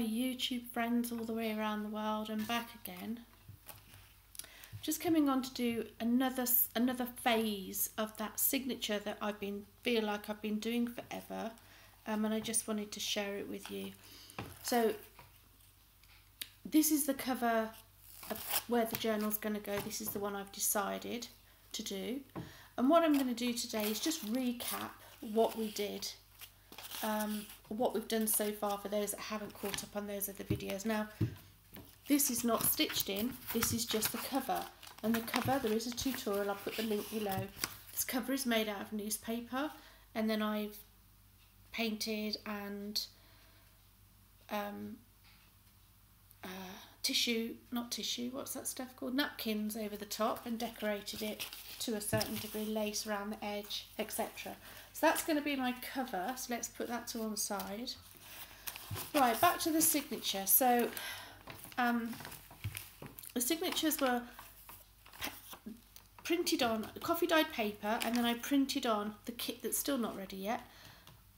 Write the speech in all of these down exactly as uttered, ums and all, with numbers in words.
my YouTube friends all the way around the world and back again. Just coming on to do another another phase of that signature that I've been feel like I've been doing forever, um, and I just wanted to share it with you. So this is the cover of where the journal's going to go. This is the one I've decided to do, and what I'm going to do today is just recap what we did, um, what we've done so far for those that haven't caught up on those other videos. Now, this is not stitched in, this is just the cover. And the cover, there is a tutorial, I'll put the link below. This cover is made out of newspaper, and then I've painted and um, uh, tissue, not tissue, what's that stuff called? Napkins over the top, and decorated it to a certain degree, lace around the edge, et cetera. So that's going to be my cover, so let's put that to one side. Right, back to the signature. So. Um, the signatures were printed on coffee dyed paper, and then I printed on the kit that's still not ready yet,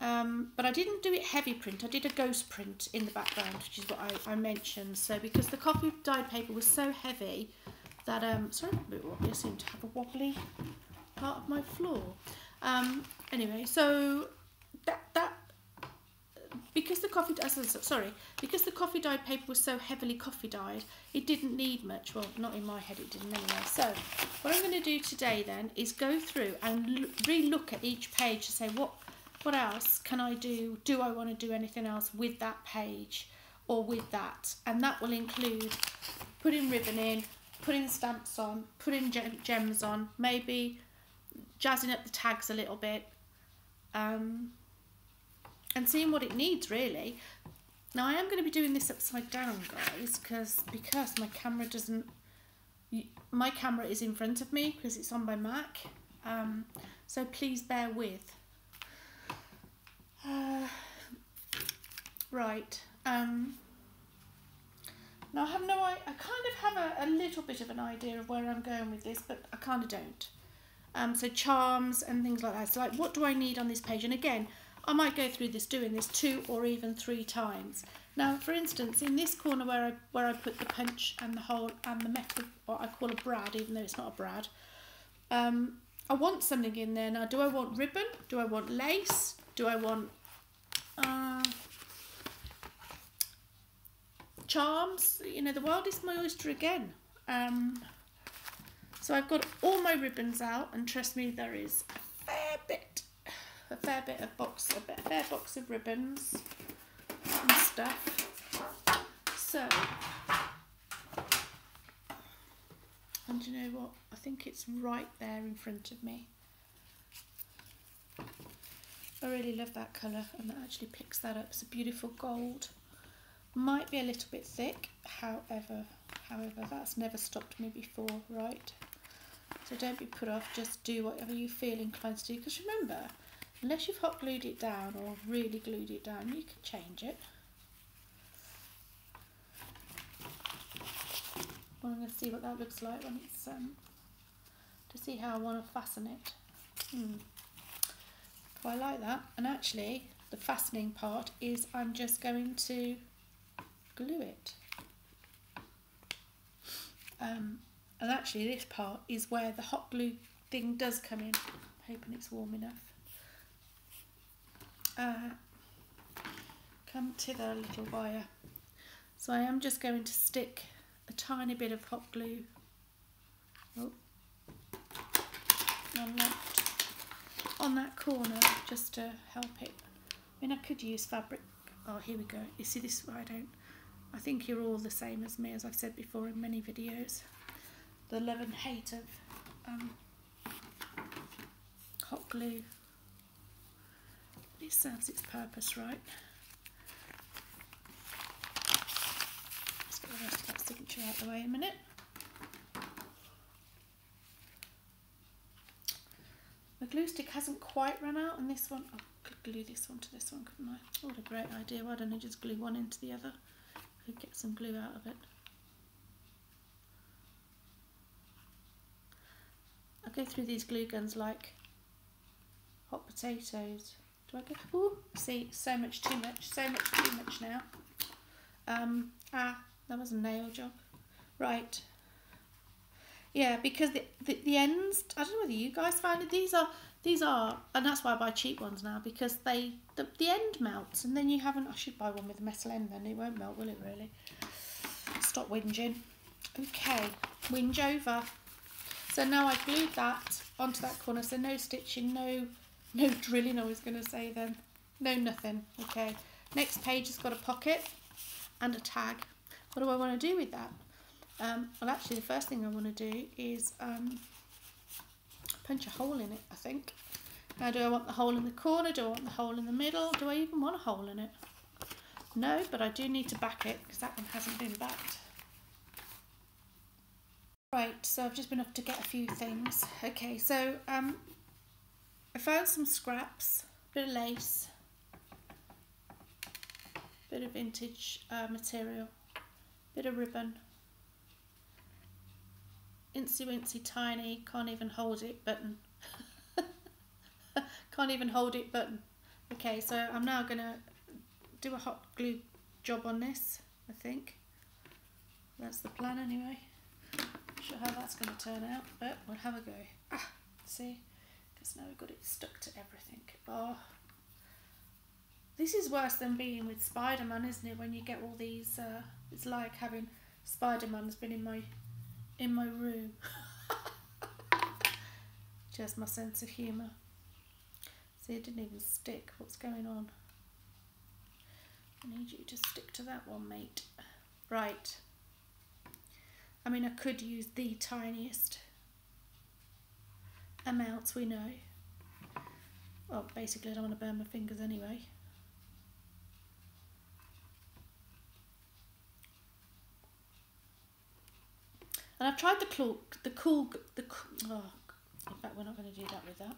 um, but I didn't do it heavy print, I did a ghost print in the background, which is what I, I mentioned. So because the coffee dyed paper was so heavy that, um, sorry, I seem to have a wobbly part of my floor, um, anyway, so that, that Because the coffee, sorry, because the coffee dyed paper was so heavily coffee dyed, it didn't need much. Well, not in my head, it didn't anyway. So what I'm going to do today then is go through and re-look at each page to say what, what else can I do? Do I want to do anything else with that page or with that? And that will include putting ribbon in, putting stamps on, putting gem gems on, maybe jazzing up the tags a little bit. Um... And seeing what it needs, really. Now, I am going to be doing this upside down, guys, because because my camera doesn't... My camera is in front of me because it's on my Mac. Um, so please bear with. Uh, right. Um, now, I have no... I kind of have a, a little bit of an idea of where I'm going with this, but I kind of don't. Um, so charms and things like that. So, like, what do I need on this page? And again, I might go through this doing this two or even three times. Now, for instance, in this corner where I where I put the punch and the hole and the metal, what I call a brad, even though it's not a brad, um, I want something in there. Now, do I want ribbon? Do I want lace? Do I want uh, charms? You know, the world is my oyster again. Um, so I've got all my ribbons out, and trust me, there is a fair bit. A fair bit of box, a fair box of ribbons and stuff. So, and you know what? I think it's right there in front of me. I really love that colour, and that actually picks that up. It's a beautiful gold. Might be a little bit thick, however, however, that's never stopped me before, right? So don't be put off. Just do whatever you feel inclined to do, because remember, unless you've hot glued it down or really glued it down, you can change it. Well, I'm going to see what that looks like when it's um, to see how I want to fasten it. Hmm. Well, I like that. And actually, the fastening part is I'm just going to glue it. Um, and actually, this part is where the hot glue thing does come in. I'm hoping it's warm enough. Uh, come thither, little wire. So I am just going to stick a tiny bit of hot glue. Oh, on that, on that corner, just to help it. I mean, I could use fabric. Oh, here we go. You see this? I don't. I think you're all the same as me, as I've said before in many videos. The love and hate of um, hot glue. It serves its purpose, right? Let's get the rest of that signature out of the way in a minute. The glue stick hasn't quite run out, and this one, oh, I could glue this one to this one, couldn't I? What a great idea. Why don't I just glue one into the other? I could get some glue out of it. I go through these glue guns like hot potatoes. Do I go? Ooh, see, so much too much, so much too much now. Um, ah, that was a nail job. Right. Yeah, because the, the, the ends, I don't know whether you guys found it, these are, these are, and that's why I buy cheap ones now, because they, the, the end melts, and then you haven't, I should buy one with a metal end then, it won't melt, will it really? Stop whinging. Okay, whinge over. So now I glued that onto that corner, so no stitching, no, no drilling I was going to say then, no nothing, okay. Next page has got a pocket and a tag. What do I want to do with that? Um, well, actually, the first thing I want to do is um, punch a hole in it, I think. Now, do I want the hole in the corner? Do I want the hole in the middle? Do I even want a hole in it? No, but I do need to back it, because that one hasn't been backed. Right, so I've just been up to get a few things. Okay, so um, I found some scraps, a bit of lace, a bit of vintage uh, material, a bit of ribbon. Incy wincy tiny, can't even hold it button. Can't even hold it button. Okay, so I'm now gonna do a hot glue job on this, I think. That's the plan anyway. Not sure how that's gonna turn out, but we'll have a go. Ah, see, because now we've got it stuck to everything. Oh, this is worse than being with Spider-Man, isn't it? When you get all these, uh, it's like having Spider-Man's been in my in my room. Just my sense of humour. See, it didn't even stick. What's going on? I need you to stick to that one, mate. Right. I mean, I could use the tiniest amounts we know. Well, basically, I don't want to burn my fingers anyway. And I've tried the cool, the cool, the oh, in fact we're not going to do that with that,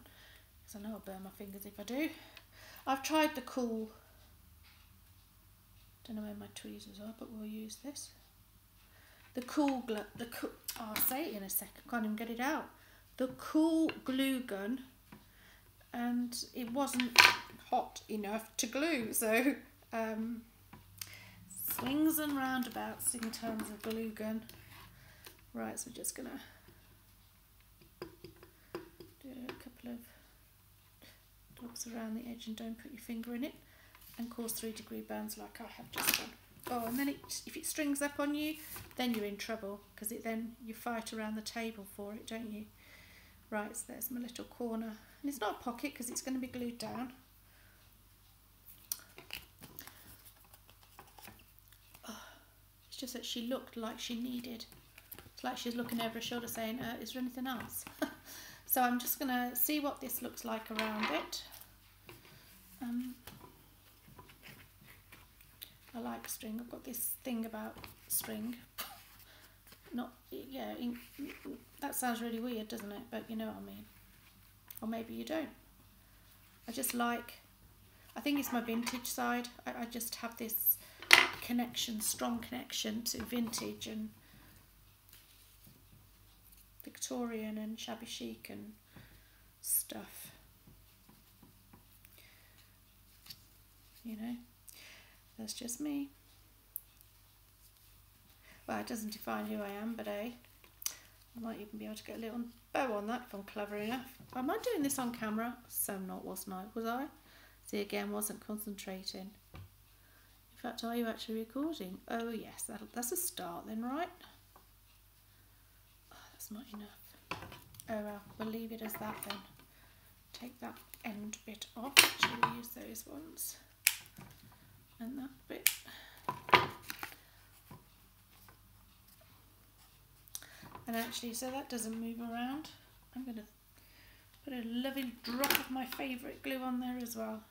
because I know I'll burn my fingers if I do. I've tried the cool, don't know where my tweezers are, but we'll use this. The cool, glu, the cool, oh, I'll say it in a sec, I can't even get it out. The cool glue gun, and it wasn't hot enough to glue, so um, swings and roundabouts in terms of glue gun. Right, so we're just gonna do a couple of dots around the edge and don't put your finger in it, and cause three degree burns like I have just done. Oh, and then it, if it strings up on you, then you're in trouble, because it then you fight around the table for it, don't you? Right, so there's my little corner, and it's not a pocket because it's going to be glued down. Oh, it's just that she looked like she needed. It's like she's looking over her shoulder saying, uh, is there anything else? So I'm just going to see what this looks like around it. Um, I like string. I've got this thing about string. Not, yeah, in, that sounds really weird, doesn't it? But you know what I mean. Or maybe you don't. I just like, I think it's my vintage side. I, I just have this connection, strong connection to vintage and Victorian and shabby chic and stuff, you know. That's just me. Well, it doesn't define who I am, but eh, I might even be able to get a little bow on that if I'm clever enough. Am I doing this on camera? So not, wasn't I? Was I? See, again, wasn't concentrating. In fact, are you actually recording? Oh yes, that'll, that's a start then, right? Not enough. Oh well, we'll leave it as that then. Take that end bit off. Actually, we'll use those ones and that bit. And actually, so that doesn't move around, I'm going to put a lovely drop of my favourite glue on there as well.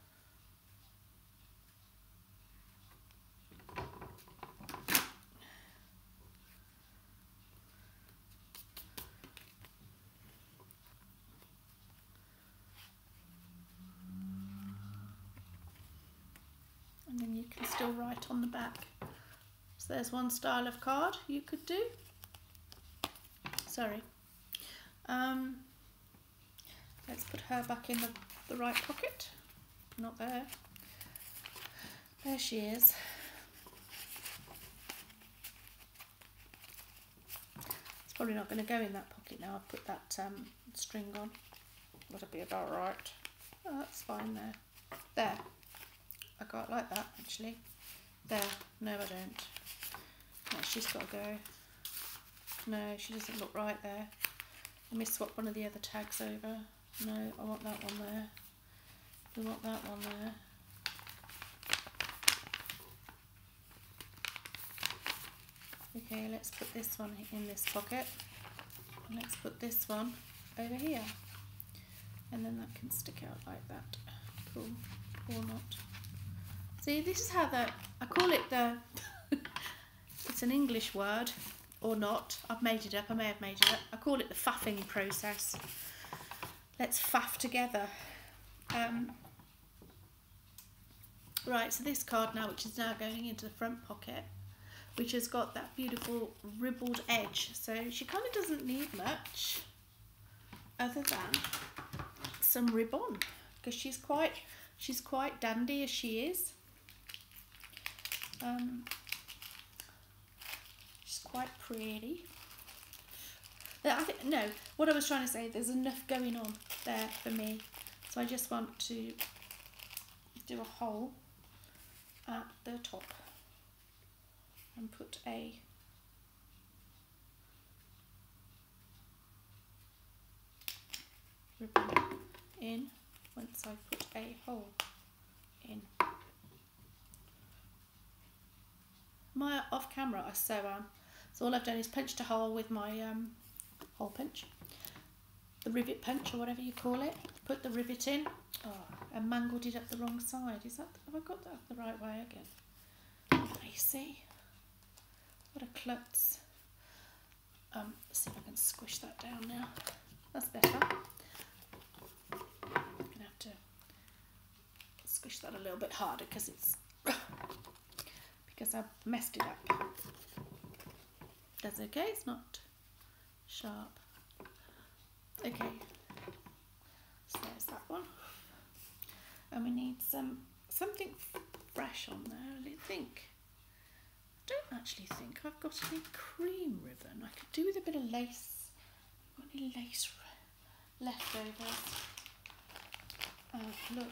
Right on the back. So there's one style of card you could do. Sorry. Um, let's put her back in the, the right pocket. Not there. There she is. It's probably not going to go in that pocket now. I've put that um, string on. That'll be about right. Oh, that's fine there. There. I quite like that, actually. There. No, I don't. No, she's got to go. No, she doesn't look right there. Let me swap one of the other tags over. No, I want that one there. We want that one there. Okay, let's put this one in this pocket. And let's put this one over here. And then that can stick out like that. Cool. Or not. See, this is how that, I call it the, it's an English word, or not. I've made it up, I may have made it up. I call it the faffing process. Let's faff together. Um, right, so this card now, which is now going into the front pocket, which has got that beautiful ribbled edge. So she kind of doesn't need much other than some ribbon, because she's quite, she's quite dandy as she is. Um, she's quite pretty. I think, no, what I was trying to say, there's enough going on there for me. So I just want to do a hole at the top and put a ribbon in once I put a hole in. My off camera, I so am. So all I've done is punched a hole with my um, hole punch, the rivet punch or whatever you call it. Put the rivet in, oh, and mangled it up the wrong side. Is that, have I got that the right way again? You see? What a klutz. Um, let's see if I can squish that down now. That's better. I'm going to have to squish that a little bit harder because it's because I've messed it up. That's okay, it's not sharp. Okay, so there's that one. And we need some something fresh on there, I think. I don't actually think I've got any cream ribbon. I could do with a bit of lace. I've got any lace leftovers. Uh, look,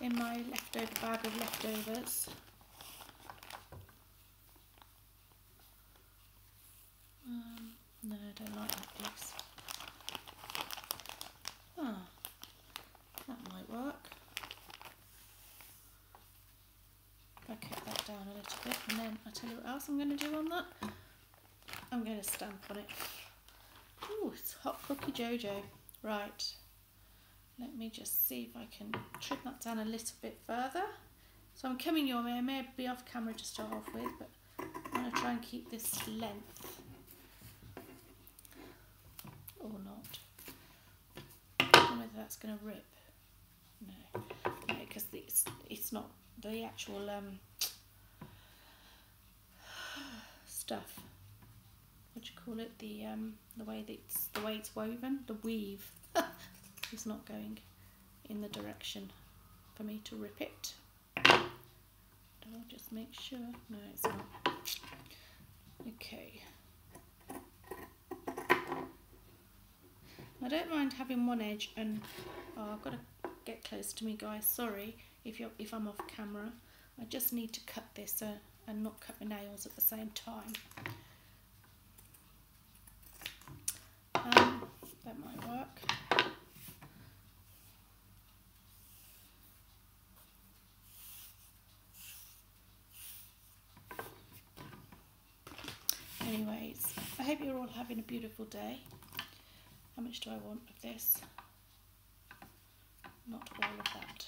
in my leftover bag of leftovers. Um, no, I don't like that piece. Ah, that might work. I'll cut that down a little bit, and then I'll tell you what else I'm going to do on that. I'm going to stamp on it. Ooh, it's Hot Cookie Jojo. Right, let me just see if I can trim that down a little bit further. So I'm coming your way. I may be off camera to start off with, but I'm going to try and keep this length. Or not. I don't know whether that's going to rip. No, no, because it's, it's not the actual um, stuff. What do you call it? The um, the way that it's, the way it's woven, the weave is not going in the direction for me to rip it. I'll just make sure. No, it's not. Okay. I don't mind having one edge, and oh, I've got to get close to me, guys. Sorry. If, you're, if I'm off camera, I just need to cut this uh, and not cut my nails at the same time. Um, that might work. Anyways, I hope you're all having a beautiful day. How much do I want of this? Not all of that.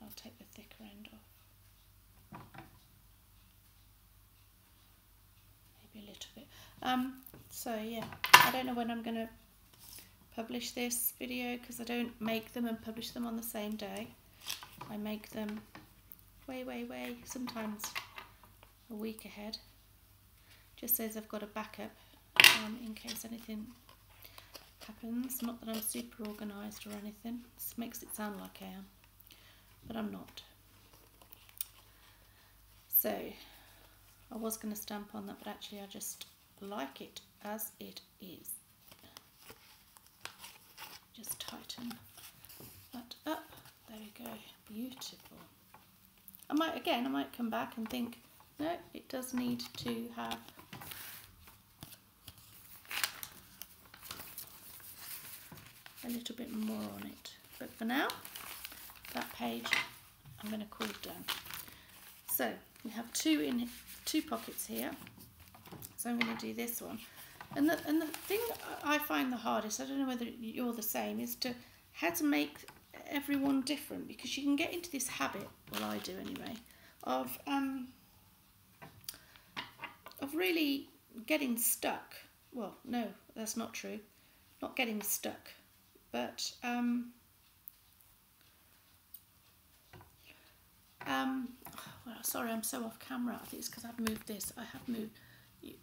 I'll take the thicker end off. Maybe a little bit. Um, so yeah, I don't know when I'm going to publish this video because I don't make them and publish them on the same day. I make them way, way, way, sometimes a week ahead. Just says I've got a backup um, in case anything happens. Not that I'm super organised or anything. This makes it sound like I am. But I'm not. So I was going to stamp on that, but actually I just like it as it is. Just tighten that up. There we go. Beautiful. I might, again, I might come back and think, no, it does need to have a little bit more on it. But for now, that page I'm going to cool down. So we have two in two pockets here. So I'm going to do this one. And the, and the thing I find the hardest, I don't know whether you're the same, is to how to make everyone different, because you can get into this habit, well I do anyway, of um, of really getting stuck. Well, no, that's not true. Not getting stuck, but um, um, well, sorry, I'm so off camera. I think it's because I've moved this. I have moved.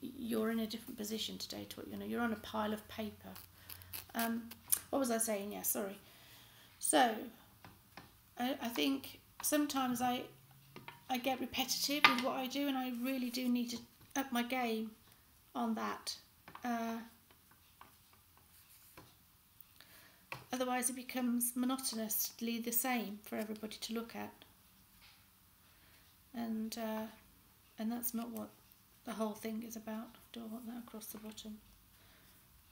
You're in a different position today to what you know. You're on a pile of paper. Um, what was I saying? Yeah, sorry. So, I, I think sometimes I I get repetitive with what I do, and I really do need to up my game on that. Uh, otherwise, it becomes monotonously the same for everybody to look at, and uh, and that's not what the whole thing is about. Do I want that across the bottom?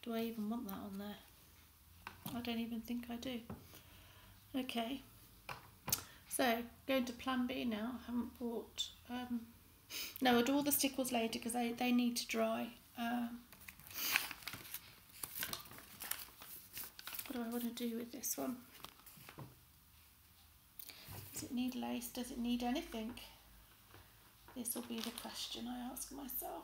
Do I even want that on there? I don't even think I do. Okay, so going to plan B now. I haven't bought, um, no, I'll do all the stickles later because they, they need to dry. Uh, what do I want to do with this one? Does it need lace? Does it need anything? This will be the question I ask myself.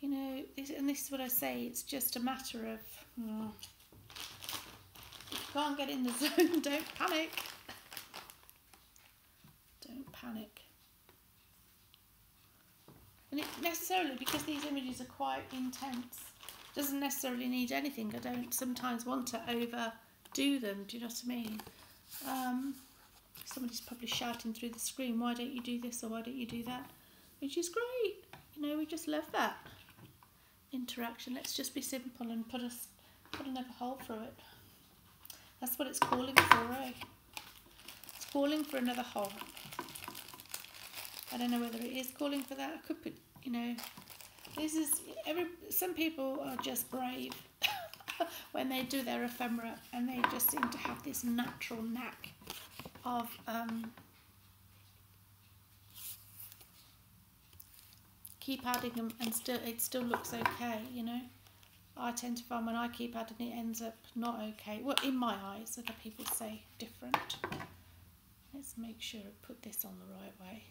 You know, this, and this is what I say, it's just a matter of, mm, if you can't get in the zone, don't panic. Don't panic. And it necessarily, because these images are quite intense, doesn't necessarily need anything. I don't sometimes want to over... do them, do you know what I mean? Um, somebody's probably shouting through the screen, why don't you do this or why don't you do that? Which is great, you know, we just love that interaction. Let's just be simple and put us put another hole through it. That's what it's calling for, eh? It's calling for another hole. I don't know whether it is calling for that. I could put, you know, this is every. Some people are just brave. When they do their ephemera, and they just seem to have this natural knack of um, keep adding them, and still it still looks okay. You know, I tend to find when I keep adding, it ends up not okay. Well, in my eyes, other people say different. Let's make sure I put this on the right way.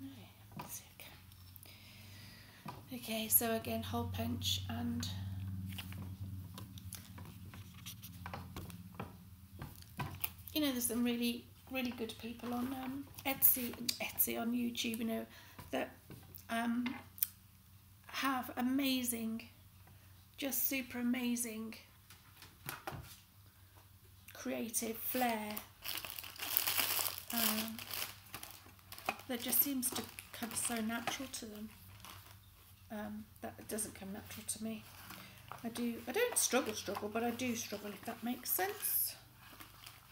No, that's it. Okay, so again, hole punch and you know, there's some really, really good people on um, Etsy and Etsy on YouTube, you know, that um, have amazing, just super amazing creative flair um, that just seems to come so natural to them. Um, that doesn't come natural to me. I do, I don't struggle, struggle, but I do struggle, if that makes sense.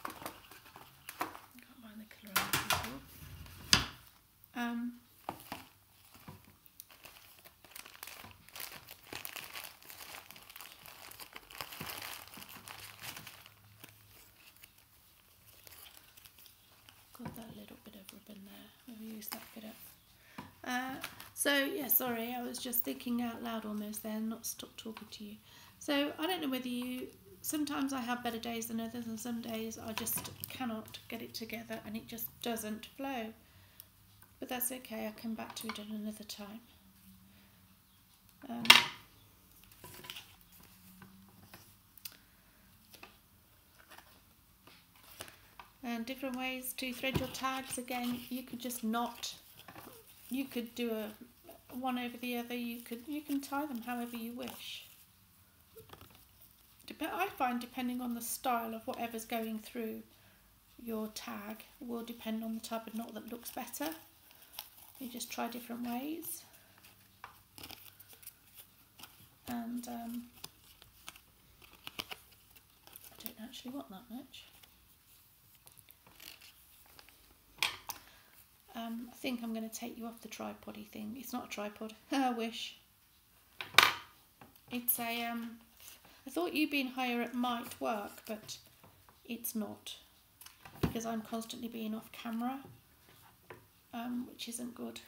I can't mind the colour I'm looking for. Um, got that little bit of ribbon there. We'll use that bit up. Uh, So, yeah, sorry, I was just thinking out loud almost there, not stop talking to you. So, I don't know whether you... Sometimes I have better days than others, and some days I just cannot get it together and it just doesn't flow. But that's okay, I'll come back to it at another time. Um, and different ways to thread your tags. Again, you could just not... You could do a one over the other. You could you can tie them however you wish. Dep I find depending on the style of whatever's going through your tag will depend on the type of knot that looks better. You just try different ways, and um, I don't actually want that much. Um, I think I'm going to take you off the tripod-y thing. It's not a tripod. I wish. It's a, um, I thought you being higher up might work, but it's not, because I'm constantly being off camera, um, which isn't good.